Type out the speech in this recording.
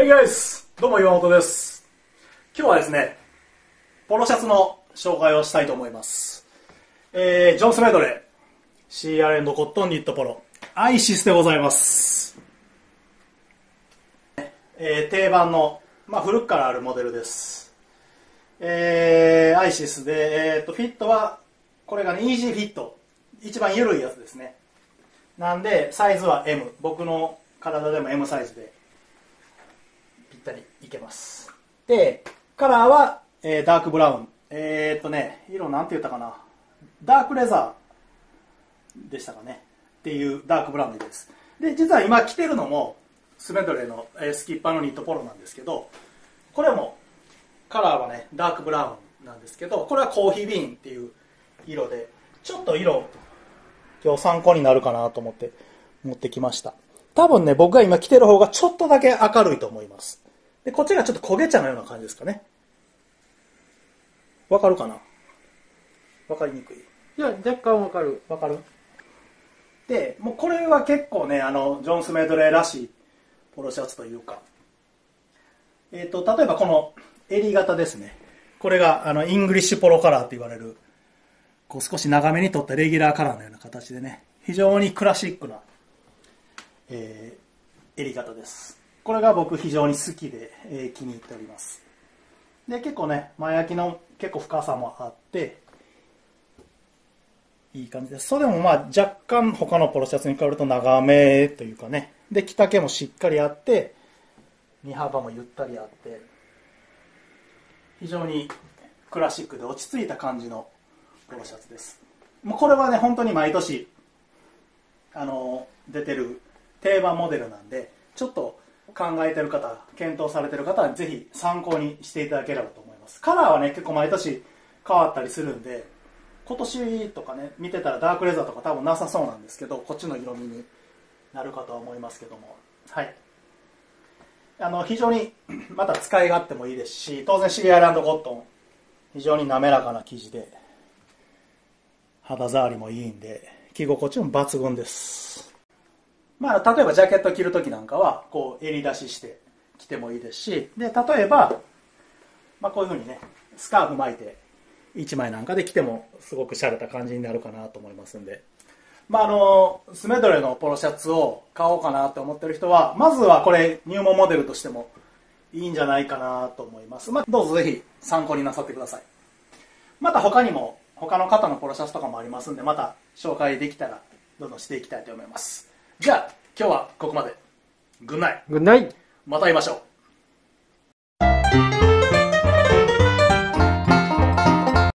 Hey guys! どうも岩本です。今日はですね、ポロシャツの紹介をしたいと思います。ジョンスメドレー CR& コットンニットポロアイシスでございます。定番の、古くからあるモデルです。アイシスで、フィットはこれがね、イージーフィット。一番緩いやつですね。なんでサイズは M、 僕の体でも M サイズでぴったりいけます。でカラーは、ダークブラウン、色なんて言ったかな、ダークレザーでしたかねっていうダークブラウンです。で実は今着てるのもスメドレーの、スキッパーのニットポロなんですけど、これもカラーはねダークブラウンなんですけど、これはコーヒービーンっていう色で、ちょっと色今日参考になるかなと思って持ってきました。多分ね、僕が今着てる方がちょっとだけ明るいと思います。で、こっちがちょっと焦げ茶のような感じですかね。わかるかな？わかりにくい？いや、若干わかる。わかる？で、もうこれは結構ね、ジョン・スメドレーらしいポロシャツというか、例えばこの襟型ですね。これがイングリッシュポロカラーと言われる、こう少し長めに取ったレギュラーカラーのような形でね、非常にクラシックな、襟型です。これが僕非常に好きで、気に入っております。で結構ね前開きの結構深さもあっていい感じです。それも若干他のポロシャツに比べると長めというかね、で着丈もしっかりあって、身幅もゆったりあって、非常にクラシックで落ち着いた感じのポロシャツです。もうこれはね本当に毎年出てる定番モデルなんで、ちょっと考えてる方、検討されてる方はぜひ参考にしていただければと思います。カラーはね結構毎年変わったりするんで、今年とかね見てたらダークレザーとか多分なさそうなんですけど、こっちの色味になるかとは思いますけども、はい。非常にまた使い勝手もいいですし、当然CR&コットン非常に滑らかな生地で。肌触りもいいんで着心地も抜群です。例えばジャケット着るときなんかはこう襟出しして着てもいいですし、で例えば、こういうふうにねスカーフ巻いて1枚なんかで着てもすごく洒落た感じになるかなと思いますんで、スメドレーのポロシャツを買おうかなと思ってる人はまずはこれ入門モデルとしてもいいんじゃないかなと思います。どうぞぜひ参考になさってください。また他にも他の方のポロシャツとかもありますんで、また紹介できたらどんどんしていきたいと思います。じゃあ今日はここまで。グッナイ。グッナイ。また会いましょう。